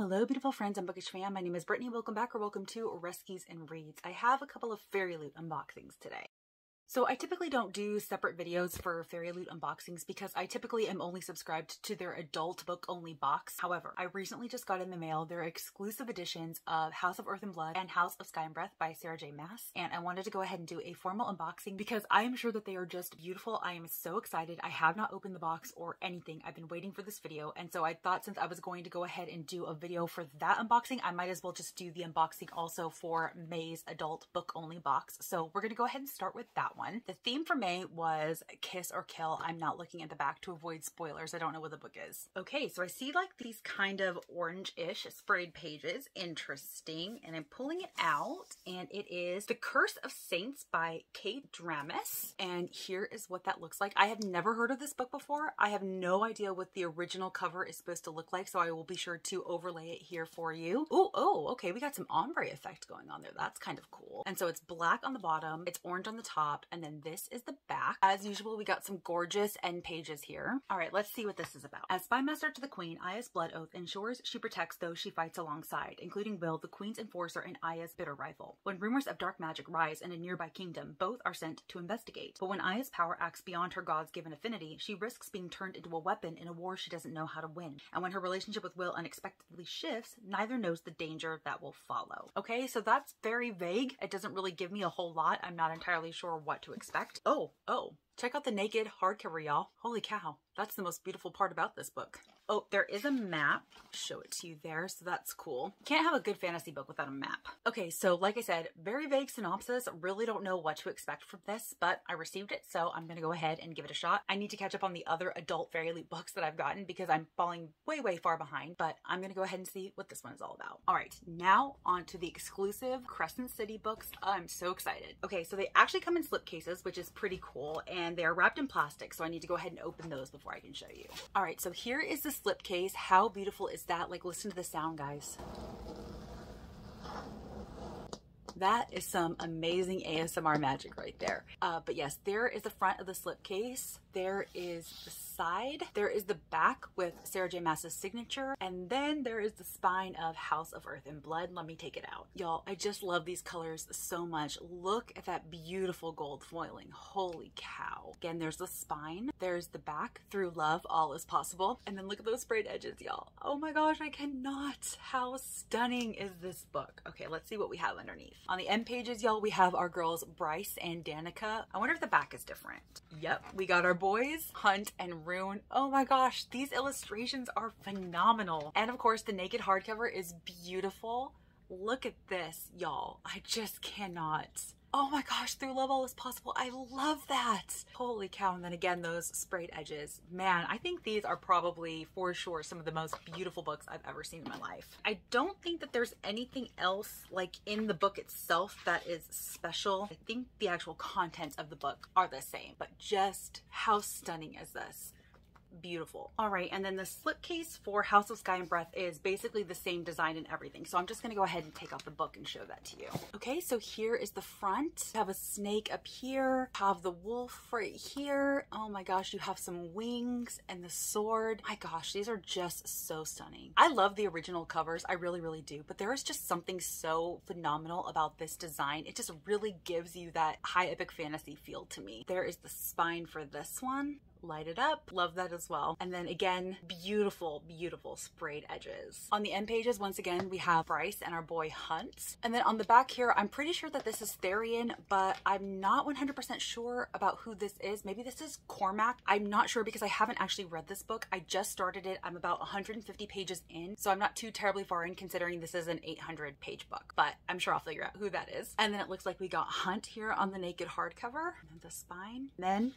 Hello beautiful friends and bookish fam, my name is Brittany. Welcome back or welcome to Rescues and Reads. I have a couple of Fairyloot unboxings today. So I typically don't do separate videos for Fairyloot unboxings because I typically am only subscribed to their adult book only box. However, I recently just got in the mail their exclusive editions of House of Earth and Blood and House of Sky and Breath by Sarah J. Maas, and I wanted to go ahead and do a formal unboxing because I am sure that they are just beautiful. I am so excited. I have not opened the box or anything. I've been waiting for this video, and so I thought since I was going to go ahead and do a video for that unboxing, I might as well just do the unboxing also for May's adult book only box. So we're going to go ahead and start with that one. The theme for May was kiss or kill. I'm not looking at the back to avoid spoilers. I don't know what the book is. Okay, so I see like these kind of orange-ish sprayed pages. Interesting. And I'm pulling it out, and it is The Curse of Saints by Kate Dramas. And here is what that looks like. I have never heard of this book before. I have no idea what the original cover is supposed to look like, so I will be sure to overlay it here for you. Oh, okay. We got some ombre effect going on there. That's kind of cool. And so it's black on the bottom. It's orange on the top. And then this is the back. As usual, we got some gorgeous end pages here. All right, let's see what this is about. As spy master to the queen, Aya's blood oath ensures she protects those she fights alongside, including Will, the queen's enforcer, and Aya's bitter rival. When rumors of dark magic rise in a nearby kingdom, both are sent to investigate. But when Aya's power acts beyond her god's given affinity, she risks being turned into a weapon in a war she doesn't know how to win. And when her relationship with Will unexpectedly shifts, neither knows the danger that will follow. Okay, so that's very vague. It doesn't really give me a whole lot. I'm not entirely sure what to expect. Oh, check out the naked hardcover, y'all. Holy cow. That's the most beautiful part about this book. Oh, there is a map. Show it to you there, so that's cool. Can't have a good fantasy book without a map. Okay, so like I said, very vague synopsis. Really don't know what to expect from this, but I received it, so I'm gonna go ahead and give it a shot. I need to catch up on the other adult Fairyloot books that I've gotten because I'm falling way, way far behind, but I'm gonna go ahead and see what this one is all about. All right, now on to the exclusive Crescent City books. I'm so excited. Okay, so they actually come in slip cases, which is pretty cool, and they are wrapped in plastic, so I need to go ahead and open those before I can show you. All right, so here is the slipcase. How beautiful is that? Like, listen to the sound, guys. That is some amazing ASMR magic right there. But yes, there is the front of the slipcase. There is the side. There is the back with Sarah J. Maas's signature. And then there is the spine of House of Earth and Blood. Let me take it out. Y'all, I just love these colors so much. Look at that beautiful gold foiling. Holy cow. Again, there's the spine. There's the back. Through love, all is possible. And then look at those sprayed edges, y'all. Oh my gosh, I cannot. How stunning is this book? Okay, let's see what we have underneath. On the end pages, y'all, we have our girls Bryce and Danica. I wonder if the back is different. Yep, we got our boys, Hunt and Rune. Oh my gosh, these illustrations are phenomenal. And of course, the naked hardcover is beautiful. Look at this, y'all. I just cannot. Oh my gosh, through love all is possible. I love that. Holy cow. And then again, those sprayed edges. Man, I think these are probably for sure some of the most beautiful books I've ever seen in my life. I don't think that there's anything else like in the book itself that is special. I think the actual contents of the book are the same, but just how stunning is this? Beautiful. All right, and then the slipcase for House of Sky and Breath is basically the same design and everything, so I'm just gonna go ahead and take out the book and show that to you. Okay, so here is the front. Have a snake up here, have the wolf right here. Oh my gosh, you have some wings and the sword. My gosh, these are just so stunning. I love the original covers, I really, really do, but there is just something so phenomenal about this design. It just really gives you that high epic fantasy feel to me. There is the spine for this one. Light it up. Love that as well. And then again, beautiful, beautiful sprayed edges. On the end pages, once again, we have Bryce and our boy Hunt. And then on the back here, I'm pretty sure that this is Therian, but I'm not 100% sure about who this is. Maybe this is Cormac. I'm not sure because I haven't actually read this book. I just started it. I'm about 150 pages in, so I'm not too terribly far in considering this is an 800 page book, but I'm sure I'll figure out who that is. And then it looks like we got Hunt here on the naked hardcover, and then the spine, and then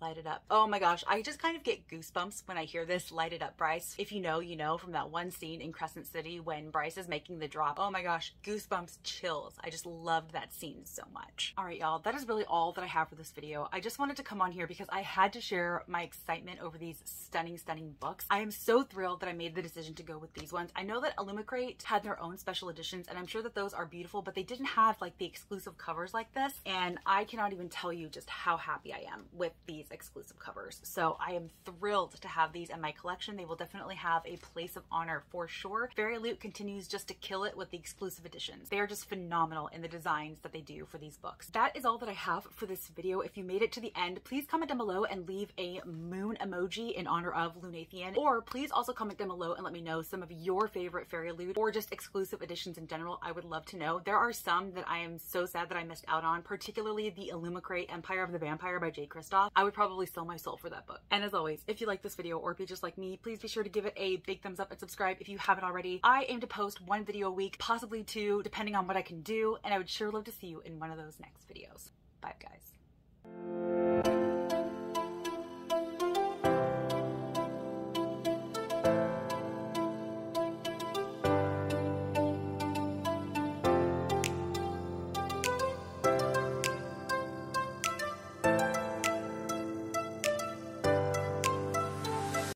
light it up. Oh my gosh, I just kind of get goosebumps when I hear this. Light it up, Bryce. If you know, you know, from that one scene in Crescent City when Bryce is making the drop. Oh my gosh, goosebumps, chills. I just loved that scene so much. All right, y'all, that is really all that I have for this video. I just wanted to come on here because I had to share my excitement over these stunning, stunning books. I am so thrilled that I made the decision to go with these ones. I know that Illumicrate had their own special editions, and I'm sure that those are beautiful, but they didn't have like the exclusive covers like this. And I cannot even tell you just how happy I am with these these exclusive covers. So I am thrilled to have these in my collection. They will definitely have a place of honor for sure. Fairyloot continues just to kill it with the exclusive editions. They are just phenomenal in the designs that they do for these books. That is all that I have for this video. If you made it to the end, please comment down below and leave a moon emoji in honor of Lunathian, or please also comment down below and let me know some of your favorite Fairyloot or just exclusive editions in general. I would love to know. There are some that I am so sad that I missed out on, particularly the Illumicrate Empire of the Vampire by Jay Kristoff. I would probably sell my soul for that book. And as always, if you like this video or if you just like me, please be sure to give it a big thumbs up and subscribe if you haven't already. I aim to post one video a week, possibly two, depending on what I can do, and I would sure love to see you in one of those next videos. Bye, guys.